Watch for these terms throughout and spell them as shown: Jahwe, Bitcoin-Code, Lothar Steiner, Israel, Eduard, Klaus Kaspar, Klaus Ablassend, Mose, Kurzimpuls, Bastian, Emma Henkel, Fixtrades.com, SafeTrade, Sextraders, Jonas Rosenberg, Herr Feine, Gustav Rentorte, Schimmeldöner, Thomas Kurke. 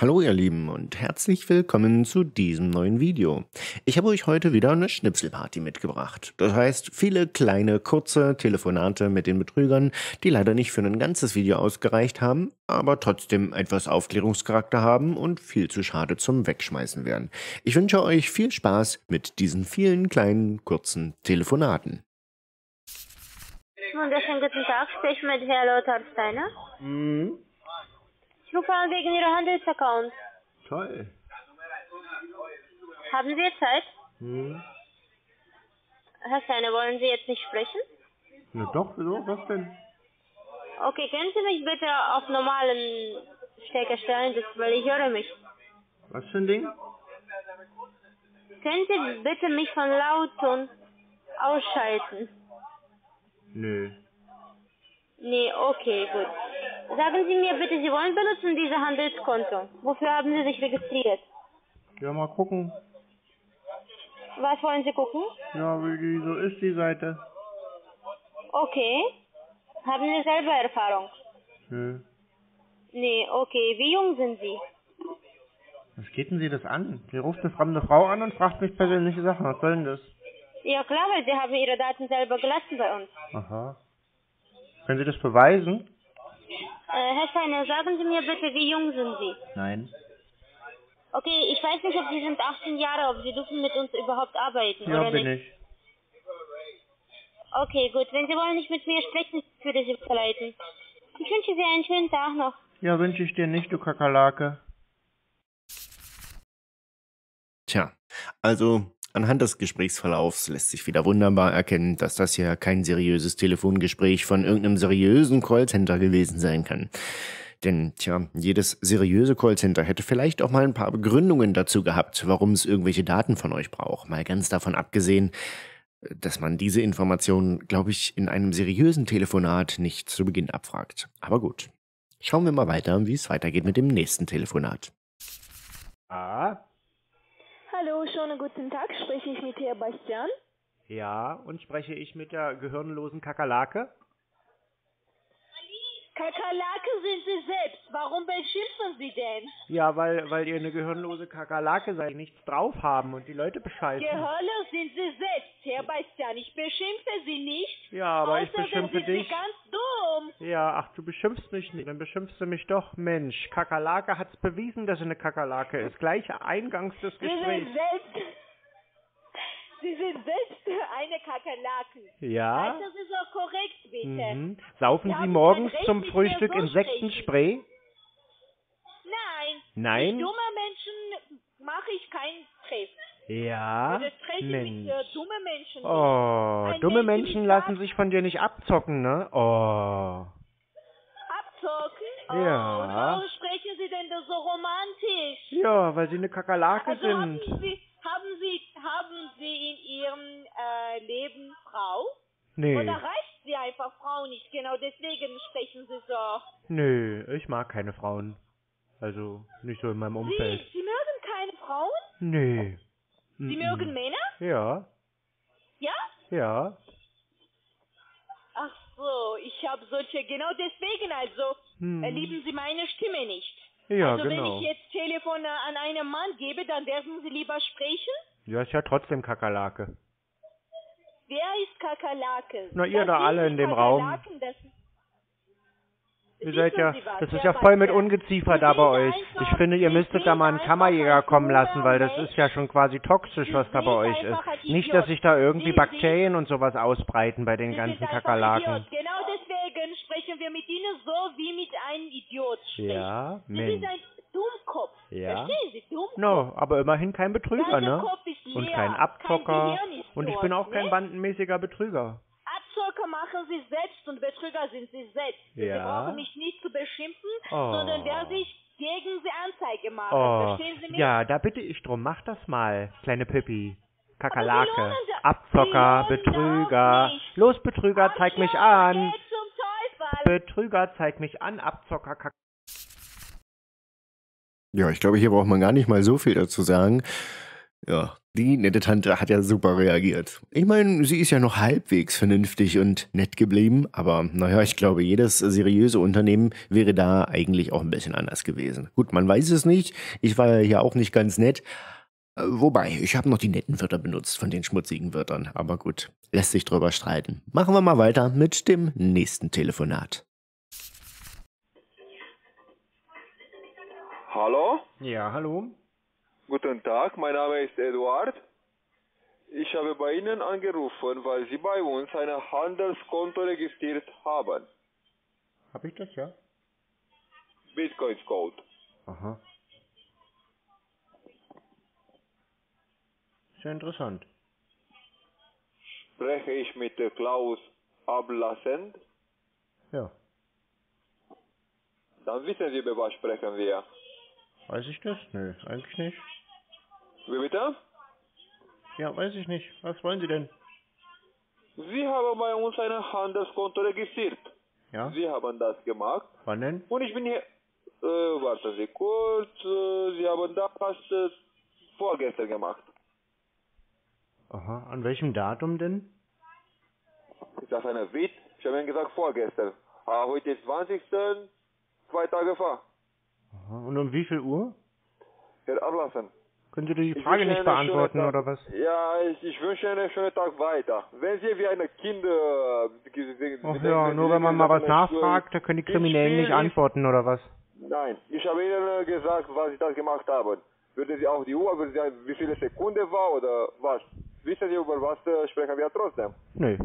Hallo ihr Lieben und herzlich willkommen zu diesem neuen Video. Ich habe euch heute wieder eine Schnipselparty mitgebracht. Das heißt, viele kleine, kurze Telefonate mit den Betrügern, die leider nicht für ein ganzes Video ausgereicht haben, aber trotzdem etwas Aufklärungscharakter haben und viel zu schade zum Wegschmeißen wären. Ich wünsche euch viel Spaß mit diesen vielen kleinen, kurzen Telefonaten. Wunderschönen guten Tag, sprich mit Herrn Lothar Steiner. Mhm. Ich rufe an wegen Ihrer Handelsaccount. Toll. Haben Sie Zeit? Hm. Herr Feine, wollen Sie jetzt nicht sprechen? Na doch, wieso? Was denn? Okay, können Sie mich bitte auf normalen Stecker stellen, weil ich höre mich. Was für ein Ding? Können Sie bitte mich von Lautton ausschalten? Nö. Nee, okay, gut. Sagen Sie mir bitte, Sie wollen benutzen diese Handelskonto. Wofür haben Sie sich registriert? Ja, mal gucken. Was wollen Sie gucken? Ja, wieso ist die Seite? Okay. Haben Sie selber Erfahrung? Nö. Nee, okay. Wie jung sind Sie? Was geht denn Sie das an? Sie ruft eine fremde Frau an und fragt mich persönliche Sachen. Was soll denn das? Ja klar, weil Sie haben Ihre Daten selber gelassen bei uns. Aha. Können Sie das beweisen? Herr Steiner, sagen Sie mir bitte, wie jung sind Sie? Nein. Okay, ich weiß nicht, ob Sie sind 18 Jahre, ob Sie dürfen mit uns überhaupt arbeiten, ja, oder nicht? Ja, bin ich. Okay, gut. Wenn Sie wollen nicht mit mir sprechen, würde ich Sie verleiten. Ich wünsche Sie einen schönen Tag noch. Ja, wünsche ich dir nicht, du Kakerlake. Tja, also... Anhand des Gesprächsverlaufs lässt sich wieder wunderbar erkennen, dass das hier kein seriöses Telefongespräch von irgendeinem seriösen Callcenter gewesen sein kann. Denn, tja, jedes seriöse Callcenter hätte vielleicht auch mal ein paar Begründungen dazu gehabt, warum es irgendwelche Daten von euch braucht. Mal ganz davon abgesehen, dass man diese Informationen, glaube ich, in einem seriösen Telefonat nicht zu Beginn abfragt. Aber gut, schauen wir mal weiter, wie es weitergeht mit dem nächsten Telefonat. Hallo, schönen guten Tag. Spreche ich mit Herrn Bastian? Ja, und spreche ich mit der gehirnlosen Kakerlake? Kakerlake sind Sie selbst. Warum beschimpfen Sie denn? Ja, weil ihr eine gehirnlose Kakerlake seid, die nichts drauf haben und die Leute bescheißen. Gehirnlos sind Sie selbst, Herr Bastian. Ich beschimpfe Sie nicht. Ja, aber ich beschimpfe dich. Außerdem sind Sie ganz dumm. Ja, ach, du beschimpfst mich nicht. Dann beschimpfst du mich doch. Mensch, Kakerlake hat's bewiesen, dass sie eine Kakerlake ist. Gleich eingangs des Gesprächs. Sie sind selbst eine Kakerlake. Ja. Also, das ist auch korrekt, bitte. Mhm. Saufen Sie morgens zum Frühstück Insektenspray? Nein. Nein? Mit dummen Menschen mache ich keinen Treff. Ja, also Mensch. Mit, dummen Menschen. Oh, dumme Menschen lassen sich von dir nicht abzocken, ne? Oh. Abzocken? Oh, ja. Und warum sprechen Sie denn so romantisch? Ja, weil Sie eine Kakerlake sind. Haben Sie in Ihrem Leben Frau? Nee. Oder reicht Sie einfach Frau nicht? Genau deswegen sprechen Sie so. Nö, ich mag keine Frauen. Also nicht so in meinem Umfeld. Sie mögen keine Frauen? Nee. Sie mögen Männer? Ja. Ja? Ja. Ach so, ich habe solche... Genau deswegen also lieben Sie meine Stimme nicht. Ja, also genau. Wenn ich jetzt Telefon an einen Mann gebe, dann dürfen Sie lieber sprechen? Ja, ist ja trotzdem Kakerlake. Wer ist Kakerlake? Na, ihr da alle in dem Raum. Ihr seid ja, das ist ja voll mit Ungeziefer da bei euch. Ich finde, ihr müsstet da mal einen Kammerjäger kommen lassen, weil das ist ja schon quasi toxisch, was da bei euch ist. Nicht, dass sich da irgendwie Bakterien und sowas ausbreiten bei den ganzen Kakerlaken. Genau deswegen sprechen wir mit ihnen so, wie mit einem Idiot sprechen. Ja, Mensch. Dummkopf. Ja. Verstehen Sie? Dummkopf. No, aber immerhin kein Betrüger, ne? Und kein Abzocker. Und ich bin auch kein bandenmäßiger Betrüger. Abzocker machen Sie selbst und Betrüger sind Sie selbst. Ja. Sie brauchen mich nicht zu beschimpfen, sondern wer sich gegen Sie Anzeige macht. Verstehen Sie mich? Ja, da bitte ich drum. Mach das mal, kleine Pippi. Kakerlake. Abzocker, Betrüger. Los, Betrüger, zeig mich an. Geht zum Teufel. Betrüger, zeig mich an. Abzocker, Kakerlake. Ja, ich glaube, hier braucht man gar nicht mal so viel dazu sagen. Ja, Die nette Tante hat ja super reagiert. Ich meine, sie ist ja noch halbwegs vernünftig und nett geblieben, aber naja, ich glaube, jedes seriöse Unternehmen wäre da eigentlich auch ein bisschen anders gewesen. Gut, man weiß es nicht, ich war ja auch nicht ganz nett, wobei, ich habe noch die netten Wörter benutzt von den schmutzigen Wörtern, aber gut, lässt sich drüber streiten. Machen wir mal weiter mit dem nächsten Telefonat. Hallo? Ja, hallo. Guten Tag, mein Name ist Eduard. Ich habe bei Ihnen angerufen, weil Sie bei uns ein Handelskonto registriert haben. Habe ich das, ja? Bitcoin-Code. Aha. Sehr interessant. Spreche ich mit Klaus Ablassend? Ja. Dann wissen Sie, über was sprechen wir. Weiß ich das? Nö, eigentlich nicht. Wie bitte? Ja, weiß ich nicht. Was wollen Sie denn? Sie haben bei uns ein Handelskonto registriert. Ja? Sie haben das gemacht. Wann denn? Und ich bin hier... warten Sie kurz. Sie haben das vorgestern gemacht. Aha, an welchem Datum denn? Ist das eine Witz? Ich habe Ihnen gesagt vorgestern. Heute ist 20. 2 Tage vor. Aha, und um wie viel Uhr? Herr Ablassend. Können Sie die Frage nicht beantworten, oder was? Ja, ich wünsche Ihnen einen schönen Tag weiter. Wenn Sie wie eine Kinder... Ach ja, nur wenn man mal was nachfragt, da können die Kriminellen nicht antworten, oder was? Nein, ich habe Ihnen gesagt, was Sie das gemacht haben. Würden Sie auch die Uhr, würden Sie sagen, wie viele Sekunde war, oder was? Wissen Sie, über was sprechen wir trotzdem? Nö.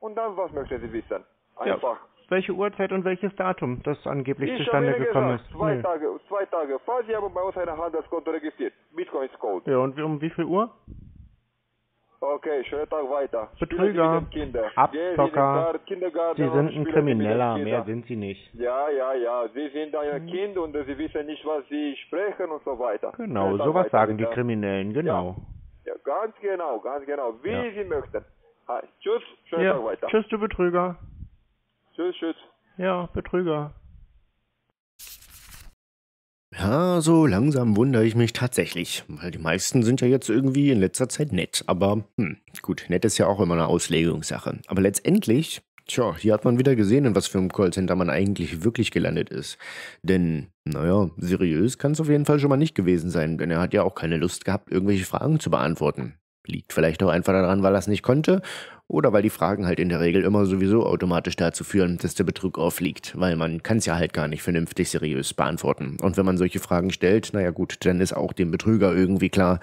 Und dann, was möchten Sie wissen? Einfach. Ja. Welche Uhrzeit und welches Datum das angeblich zustande gekommen ist? 2 Tage. Sie haben bei uns ein Handelskonto registriert. Bitcoin-Code. Ja, und um wie viel Uhr? Okay, schönen Tag weiter. Betrüger, Abzocker, Sie sind ein Krimineller, mehr sind Sie nicht. Ja, Sie sind ein Kind und Sie wissen nicht, was Sie sprechen und so weiter. Genau, sowas sagen die Kriminellen, genau. Ja, ganz genau, wie Sie möchten. Tschüss, schönen Tag weiter. Tschüss, du Betrüger. Tschüss. Ja, Betrüger. Ja, so langsam wundere ich mich tatsächlich, weil die meisten sind ja jetzt irgendwie in letzter Zeit nett, aber gut, nett ist ja auch immer eine Auslegungssache. Aber letztendlich, tja, hier hat man wieder gesehen, in was für einem Callcenter man eigentlich wirklich gelandet ist. Denn, naja, seriös kann es auf jeden Fall schon mal nicht gewesen sein, denn er hat ja auch keine Lust gehabt, irgendwelche Fragen zu beantworten. Liegt vielleicht auch einfach daran, weil er es nicht konnte oder weil die Fragen halt in der Regel immer sowieso automatisch dazu führen, dass der Betrug aufliegt, weil man kann es ja halt gar nicht vernünftig seriös beantworten. Und wenn man solche Fragen stellt, naja gut, dann ist auch dem Betrüger irgendwie klar,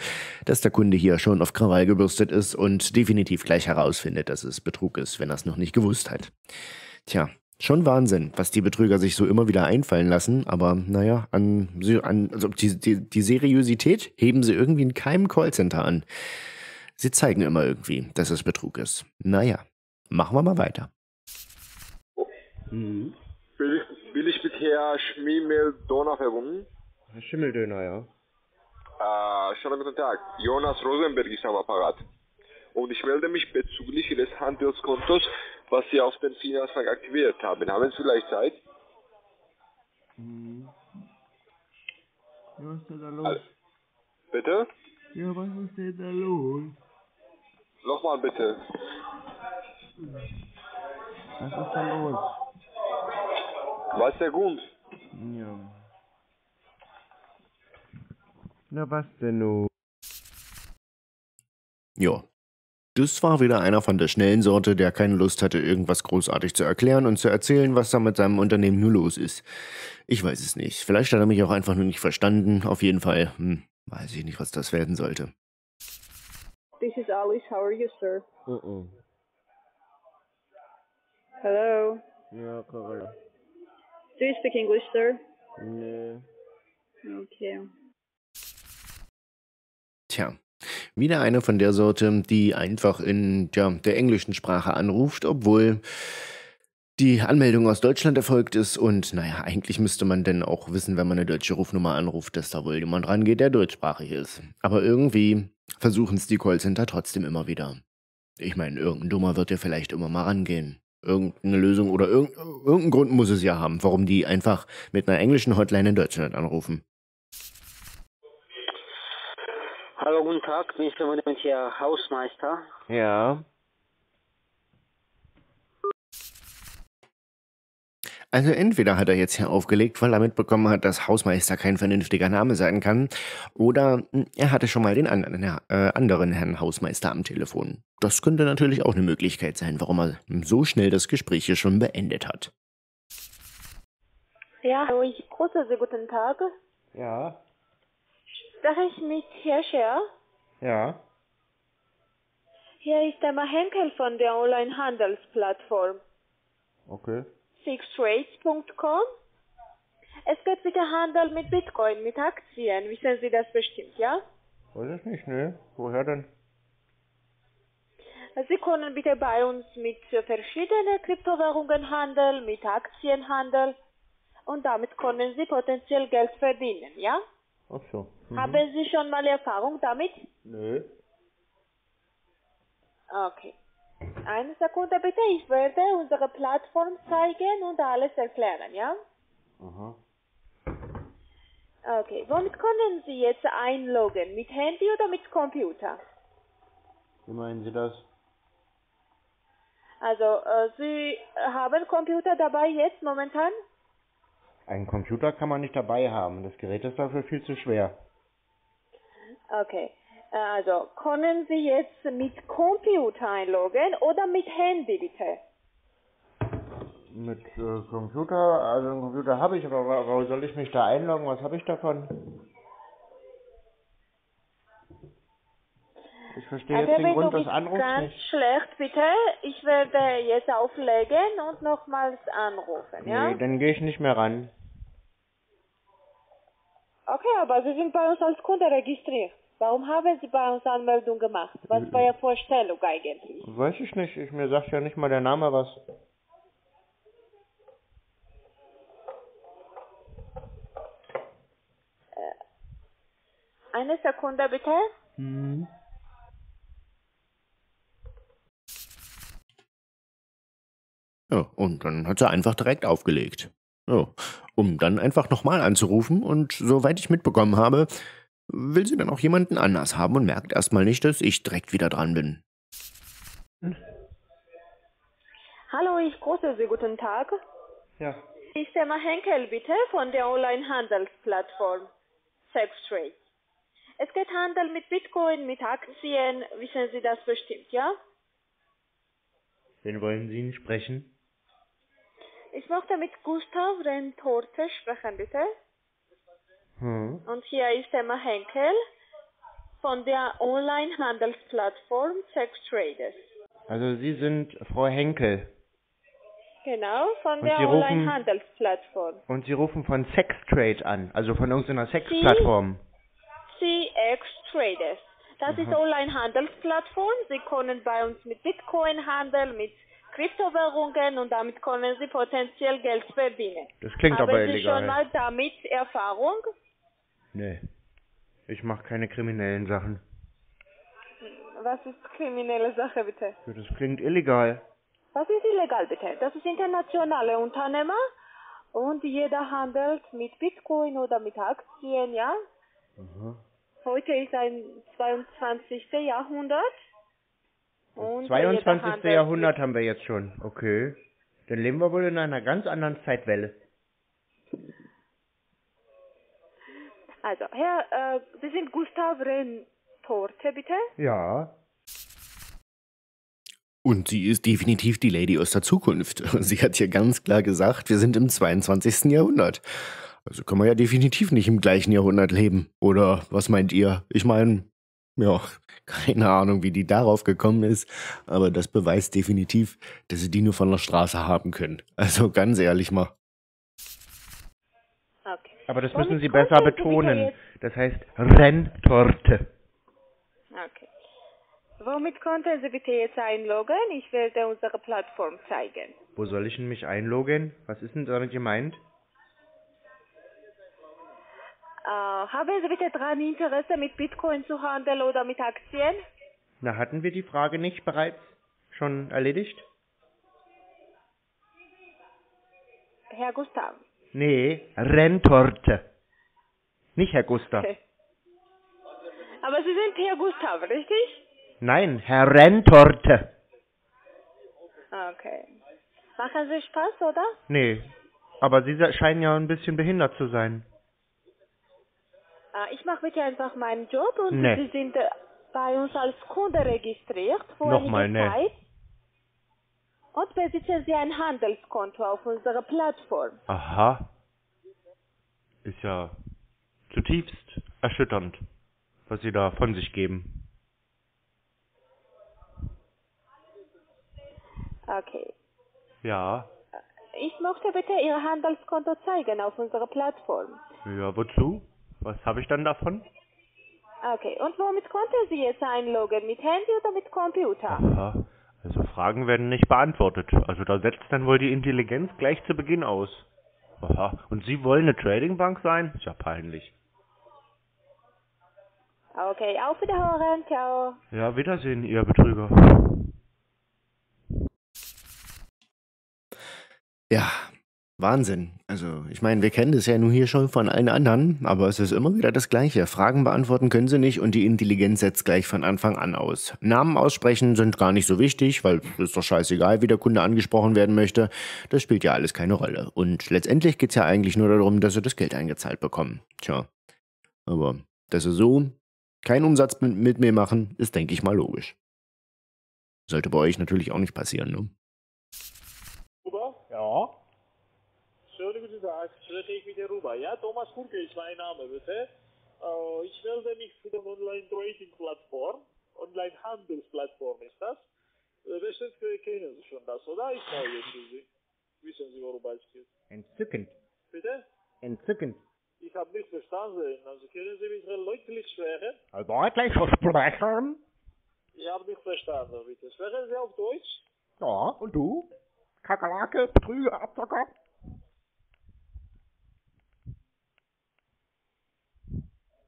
dass der Kunde hier schon auf Krawall gebürstet ist und definitiv gleich herausfindet, dass es Betrug ist, wenn er es noch nicht gewusst hat. Tja. Schon Wahnsinn, was die Betrüger sich so immer wieder einfallen lassen, aber naja, also die Seriosität heben sie irgendwie in keinem Callcenter an. Sie zeigen immer irgendwie, dass es Betrug ist. Naja, machen wir mal weiter. Mhm. Will ich mit Herrn Schimmeldöner verbunden? Herr Schimmeldöner, ja. Schönen guten Tag, Jonas Rosenberg ist am Apparat. Und ich melde mich bezüglich des Handelskontos, was Sie auf den Finanzmarkt aktiviert haben. Haben Sie vielleicht Zeit? Hm. Ja, was ist denn da los? Bitte? Ja, was ist denn da los? Nochmal bitte. Was ist da los? Was ist der Grund? Ja. Na, was denn nun? Ja. Das war wieder einer von der schnellen Sorte, der keine Lust hatte, irgendwas großartig zu erklären und zu erzählen, was da mit seinem Unternehmen nur los ist. Ich weiß es nicht. Vielleicht hat er mich auch einfach nur nicht verstanden. Auf jeden Fall, weiß ich nicht, was das werden sollte. This is Alice. How are you, sir? Hello. Ja, Carol. Do you speak English, sir? No. Okay. Tja. Wieder eine von der Sorte, die einfach in der englischen Sprache anruft, obwohl die Anmeldung aus Deutschland erfolgt ist. Und naja, eigentlich müsste man denn auch wissen, wenn man eine deutsche Rufnummer anruft, dass da wohl jemand rangeht, der deutschsprachig ist. Aber irgendwie versuchen es die Callcenter trotzdem immer wieder. Ich meine, irgendein Dummer wird ja vielleicht immer mal rangehen. Irgendeine Lösung oder irgendeinen Grund muss es ja haben, warum die einfach mit einer englischen Hotline in Deutschland anrufen. Hallo, guten Tag, ich bin hier Hausmeister. Ja. Also entweder hat er jetzt hier aufgelegt, weil er mitbekommen hat, dass Hausmeister kein vernünftiger Name sein kann, oder er hatte schon mal den anderen Herrn Hausmeister am Telefon. Das könnte natürlich auch eine Möglichkeit sein, warum er so schnell das Gespräch hier schon beendet hat. Ja, hallo, ich grüße Sie, guten Tag. Ja. Spreche ich mit Herrn Scher? Ja. Hier ist Emma Henkel von der Online-Handelsplattform. Okay. Fixtrades.com. Es geht bitte Handel mit Bitcoin, mit Aktien. Wissen Sie das bestimmt, ja? Weiß ich nicht, ne? Woher denn? Sie können bitte bei uns mit verschiedenen Kryptowährungen handeln, mit Aktien handeln. Und damit können Sie potenziell Geld verdienen, ja? Ach so. Mhm. Haben Sie schon mal Erfahrung damit? Nö. Okay. Eine Sekunde bitte, ich werde unsere Plattform zeigen und alles erklären, ja? Aha. Okay, womit können Sie jetzt einloggen? Mit Handy oder mit Computer? Wie meinen Sie das? Also, Sie haben Computer dabei jetzt momentan? Einen Computer kann man nicht dabei haben, das Gerät ist dafür viel zu schwer. Okay. Also, können Sie jetzt mit Computer einloggen oder mit Handy, bitte? Mit Computer? Also, einen Computer habe ich, aber warum soll ich mich da einloggen? Was habe ich davon? Ich verstehe jetzt den Grund des Anrufs nicht. Ganz schlecht, bitte. Ich werde jetzt auflegen und nochmals anrufen, ja? Nee, dann gehe ich nicht mehr ran. Okay, aber Sie sind bei uns als Kunde registriert. Warum haben Sie bei uns Anmeldung gemacht? Was war Ihre Vorstellung eigentlich? Weiß ich nicht. Mir sagt ja nicht mal der Name was. Eine Sekunde bitte. Mhm. Ja, und dann hat er einfach direkt aufgelegt. Ja, um dann einfach nochmal anzurufen. Und soweit ich mitbekommen habe, will sie dann auch jemanden anders haben und merkt erstmal nicht, dass ich direkt wieder dran bin. Hm? Hallo, ich grüße Sie, guten Tag. Ja. Ich bin Emma Henkel, bitte, von der Online-Handelsplattform SafeTrade. Es geht Handel mit Bitcoin, mit Aktien, wissen Sie das bestimmt, ja? Wen wollen Sie sprechen? Ich möchte mit Gustav Rentorte sprechen, bitte. Und hier ist Emma Henkel von der Online-Handelsplattform Sextraders. Also Sie sind Frau Henkel? Genau, von der Online-Handelsplattform. Und Sie rufen von Sextrade an, also von irgendeiner Sexplattform? Sextraders. Das ist Online-Handelsplattform. Sie können bei uns mit Bitcoin handeln, mit Kryptowährungen und damit können Sie potenziell Geld verdienen. Das klingt aber illegal. Haben Sie schon mal damit Erfahrung? Nee, ich mache keine kriminellen Sachen. Was ist kriminelle Sache, bitte? Das klingt illegal. Was ist illegal, bitte? Das ist internationale Unternehmer und jeder handelt mit Bitcoin oder mit Aktien, ja? Aha. Heute ist ein 22. Jahrhundert. Das 22. Jahrhundert haben wir jetzt schon, okay. Dann leben wir wohl in einer ganz anderen Zeitwelle. Also, Herr, Sie sind Gustav Rentorte, bitte? Ja. Und sie ist definitiv die Lady aus der Zukunft. Sie hat hier ganz klar gesagt, wir sind im 22. Jahrhundert. Also können wir ja definitiv nicht im gleichen Jahrhundert leben. Oder was meint ihr? Ich meine, ja, keine Ahnung, wie die darauf gekommen ist. Aber das beweist definitiv, dass sie die nur von der Straße haben können. Also ganz ehrlich mal. Aber das müssen Sie besser betonen. Das heißt Rentorte. Okay. Womit konnten Sie bitte jetzt einloggen? Ich werde unsere Plattform zeigen. Wo soll ich denn mich einloggen? Was ist denn damit gemeint? Haben Sie bitte daran Interesse, mit Bitcoin zu handeln oder mit Aktien? Na, hatten wir die Frage nicht bereits schon erledigt? Herr Gustav. Nee, Rentorte. Nicht Herr Gustav. Okay. Aber Sie sind Herr Gustav, richtig? Nein, Herr Rentorte. Okay. Machen Sie Spaß, oder? Nee, aber Sie scheinen ja ein bisschen behindert zu sein. Ich mache bitte einfach meinen Job und nee. Sie sind bei uns als Kunde registriert. Nochmal, ne. Und besitzen Sie ein Handelskonto auf unserer Plattform. Aha. Ist ja zutiefst erschütternd, was Sie da von sich geben. Okay. Ja. Ich möchte bitte Ihr Handelskonto zeigen auf unserer Plattform. Ja, wozu? Was habe ich dann davon? Okay, und womit konnten Sie jetzt einloggen? Mit Handy oder mit Computer? Aha, also Fragen werden nicht beantwortet. Also da setzt dann wohl die Intelligenz gleich zu Beginn aus. Aha, und Sie wollen eine Tradingbank sein? Ist ja peinlich. Okay, auf Wiederhören, ciao. Ja, Wiedersehen, Ihr Betrüger. Ja, Wahnsinn. Also, ich meine, wir kennen das ja nun hier schon von allen anderen, aber es ist immer wieder das Gleiche. Fragen beantworten können sie nicht und die Intelligenz setzt gleich von Anfang an aus. Namen aussprechen sind gar nicht so wichtig, weil es ist doch scheißegal, wie der Kunde angesprochen werden möchte. Das spielt ja alles keine Rolle. Und letztendlich geht es ja eigentlich nur darum, dass sie das Geld eingezahlt bekommen. Tja, aber dass sie so keinen Umsatz mit mir machen, ist, denke ich mal, logisch. Sollte bei euch natürlich auch nicht passieren, ne? Ja. Schönen guten Tag, spreche ich mit der Ruba. Ja, Thomas Kurke ist mein Name, bitte. Ich melde mich für die Online-Trading-Plattform, Online-Handelsplattform ist das. Bestimmt kennen Sie schon das, oder? Ich sage jetzt für Sie. Wissen Sie, worüber es geht? Entzückend. Bitte? Entzückend. Ich habe nicht verstanden. Also können Sie bitte deutlich sprechen? Deutlich sprechen? Ich habe nicht verstanden, bitte. Sprechen Sie auf Deutsch? Ja, und du? Kakerlake, Betrüger, Abzocker.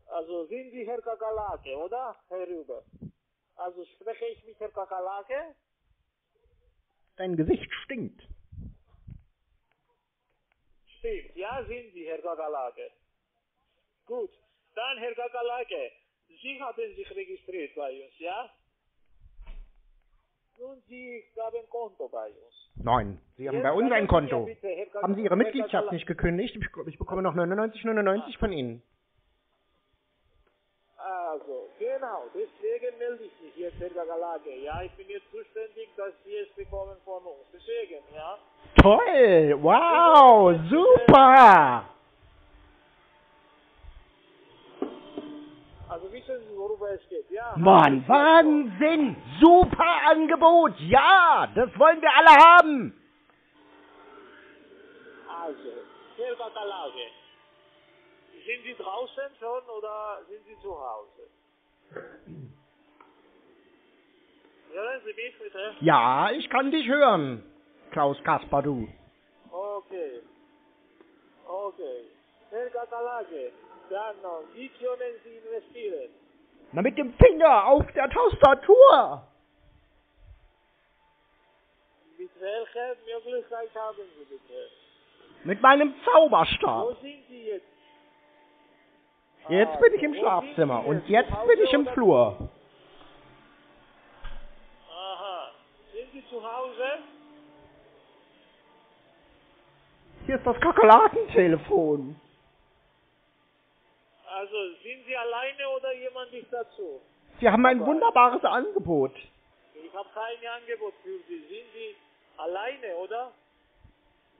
Also sind Sie Herr Kakerlake, oder? Herr Rüber. Also spreche ich mit Herr Kakerlake? Dein Gesicht stinkt. Stimmt, ja, sind Sie Herr Kakerlake. Gut, dann Herr Kakerlake, Sie haben sich registriert bei uns, ja? Nun, Sie haben ein Konto bei uns. Nein, Sie haben bei uns ein Konto. Haben Sie Ihre Mitgliedschaft nicht gekündigt? Ich bekomme noch 99,99 von Ihnen. Also, genau, deswegen melde ich mich jetzt, Herr Kakerlake. Ja, ich bin jetzt zuständig, dass Sie es bekommen von uns. Deswegen, ja. Toll, wow, super! Also wissen Sie, worüber es geht, ja. Mann, Wahnsinn! Super Angebot! Ja, das wollen wir alle haben! Also, Herr Kakerlake, sind Sie draußen schon oder sind Sie zu Hause? Hören Sie mich bitte? Ja, ich kann dich hören, Klaus Kaspar, du. Okay. Okay. Herr Kakerlake, dann noch, wie können Sie investieren? Na, mit dem Finger auf der Tastatur! Mit welcher Möglichkeit haben Sie bitte? Mit meinem Zauberstab! Wo sind Sie jetzt? Jetzt bin ich im Schlafzimmer und jetzt bin ich im Flur. Aha. Sind Sie zu Hause? Hier ist das Kakerlakentelefon. Also, sind Sie alleine oder jemand ist dazu? Sie haben ein wunderbares Angebot. Ich habe kein Angebot für Sie. Sind Sie alleine, oder?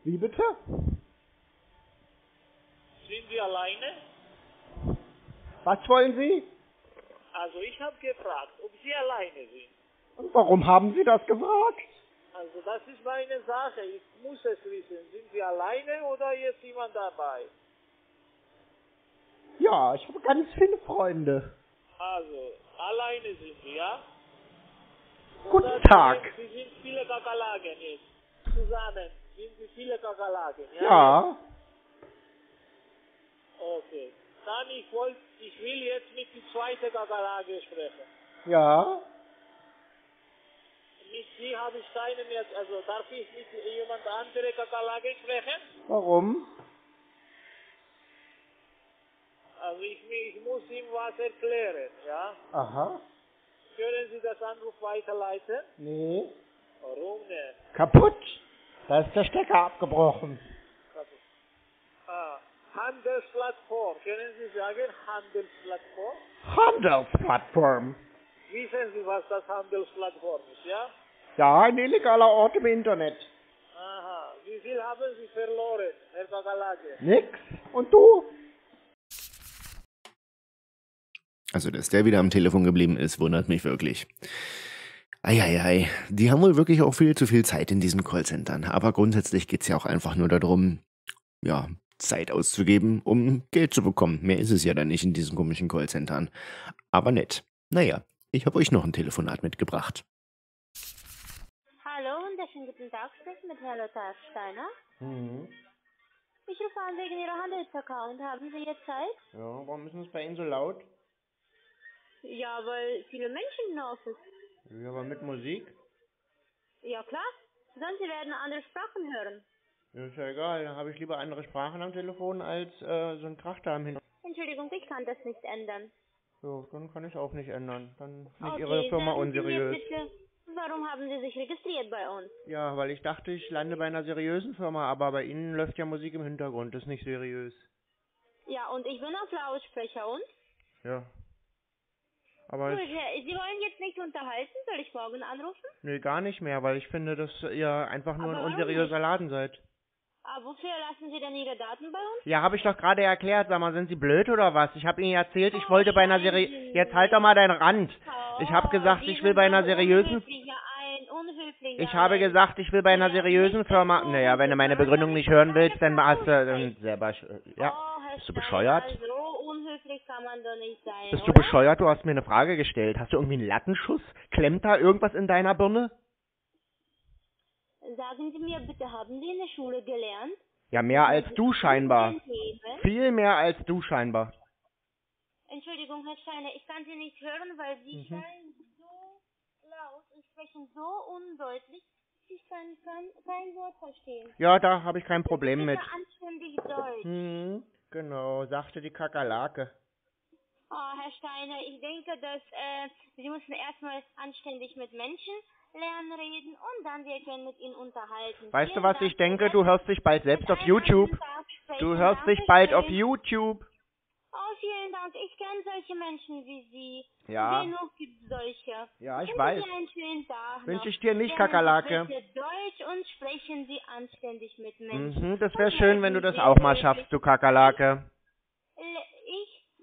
Wie bitte? Sind Sie alleine? Was wollen Sie? Also, ich habe gefragt, ob Sie alleine sind. Und warum haben Sie das gefragt? Also, das ist meine Sache. Ich muss es wissen. Sind Sie alleine oder ist jemand dabei? Ja, ich habe ganz viele Freunde. Also, alleine sind Sie, ja? Guten Tag. Sie sind viele Kakerlaken jetzt. Zusammen sind Sie viele Kakerlaken, ja? Ja. Okay. Dann, ich will jetzt mit der zweiten Kakerlake sprechen. Ja. Mit Sie habe ich keine mehr, also darf ich mit jemand anderen Kakerlake sprechen? Warum? Also ich muss ihm was erklären, ja? Aha. Können Sie das Anruf weiterleiten? Nee. Warum denn? Kaputt! Da ist der Stecker abgebrochen. Kaputt. Ah, Handelsplattform. Können Sie sagen Handelsplattform? Handelsplattform. Wissen Sie, was das Handelsplattform ist, ja? Ja, ein illegaler Ort im Internet. Aha. Wie viel haben Sie verloren, Herr Bagalage? Nix. Und du? Also, dass der wieder am Telefon geblieben ist, wundert mich wirklich. Eieiei, die haben wohl wirklich auch viel zu viel Zeit in diesen Callcentern. Aber grundsätzlich geht es ja auch einfach nur darum, ja, Zeit auszugeben, um Geld zu bekommen. Mehr ist es ja dann nicht in diesen komischen Callcentern. Aber nett. Naja, ich habe euch noch ein Telefonat mitgebracht. Hallo, wunderschönen guten Tag, sprechen mit Herrn Lothar Steiner. Mhm. Ich rufe an wegen Ihrer Handelsaccount. Haben Sie jetzt Zeit? Ja, warum ist es bei Ihnen so laut? Ja, weil viele Menschen im Haus sind. Ja, aber mit Musik? Ja, klar. Sonst werden Sie andere Sprachen hören. Ja, ist ja egal. Dann habe ich lieber andere Sprachen am Telefon als so ein Krach da am Hintergrund. Entschuldigung, ich kann das nicht ändern. So, dann kann ich auch nicht ändern. Dann ist okay, Ihre Firma unseriös. Bitte, warum haben Sie sich registriert bei uns? Ja, weil ich dachte, ich lande bei einer seriösen Firma, aber bei Ihnen läuft ja Musik im Hintergrund. Das ist nicht seriös. Ja, und ich bin auf Lautsprecher und? Ja. Aber Sie wollen jetzt nicht unterhalten? Soll ich morgen anrufen? Nee, gar nicht mehr, weil ich finde, dass ihr einfach nur ein unseriöser Laden seid. Aber wofür lassen Sie denn Ihre Daten bei uns? Ja, habe ich doch gerade erklärt. Sag mal, sind Sie blöd oder was? Ich habe Ihnen erzählt, ich wollte bei einer seriösen... Jetzt halt doch mal deinen Rand. Ich habe gesagt, ich will bei einer seriösen... Ich habe gesagt, ich will bei einer seriösen Firma... Naja, wenn du meine Begründung nicht hören willst, dann hast du... selber... Ja, bist du bescheuert? Kann man doch nicht sein, bist du bescheuert? Du hast mir eine Frage gestellt. Hast du irgendwie einen Lattenschuss? Klemmt da irgendwas in deiner Birne? Sagen Sie mir bitte, haben Sie in der Schule gelernt? Ja, mehr als du scheinbar. Viel mehr als du scheinbar. Entschuldigung, Herr Steiner, ich kann Sie nicht hören, weil Sie schreien so laut und sprechen so undeutlich. Ich kann kein Wort verstehen. Ja, da habe ich kein Problem mit. Anständig Deutsch. Hm, genau, sagte die Kakerlake. Oh, Herr Steiner, ich denke, dass Sie müssen erstmal anständig mit Menschen lernen reden und dann wir können mit ihnen unterhalten. Weißt du was, ich denke, du hörst dich bald selbst auf YouTube. Du hörst dich bald auf YouTube. Oh, vielen Dank, ich kenne solche Menschen wie Sie. Ja. Genug gibt es solche. Ja, ich weiß. Einen schönen Tag. Wünsche ich dir nicht, Kakerlake. Deutsch und sprechen Sie anständig mit Menschen. Mhm, das wäre schön, wenn du das auch mal schaffst, du Kakerlake.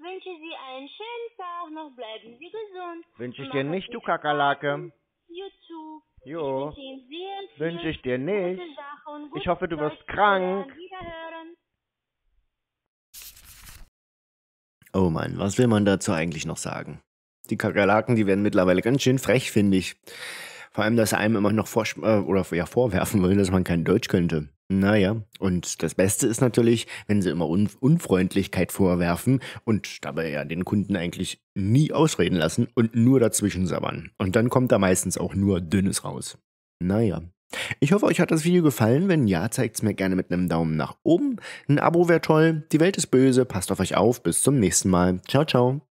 Wünsche Sie einen schönen Tag noch, bleiben Sie gesund. Wünsche ich dir nicht, du Kakerlake. YouTube. Jo. Wünsche ich dir nicht. Ich hoffe, du wirst krank. Oh Mann, was will man dazu eigentlich noch sagen? Die Kakerlaken, die werden mittlerweile ganz schön frech, finde ich. Vor allem, dass einem immer noch vorwerfen will, dass man kein Deutsch könnte. Naja, und das Beste ist natürlich, wenn sie immer Unfreundlichkeit vorwerfen und dabei ja den Kunden eigentlich nie ausreden lassen und nur dazwischen sabbern. Und dann kommt da meistens auch nur Dünnes raus. Naja, ich hoffe, euch hat das Video gefallen. Wenn ja, zeigt's mir gerne mit einem Daumen nach oben. Ein Abo wäre toll. Die Welt ist böse. Passt auf euch auf. Bis zum nächsten Mal. Ciao, ciao.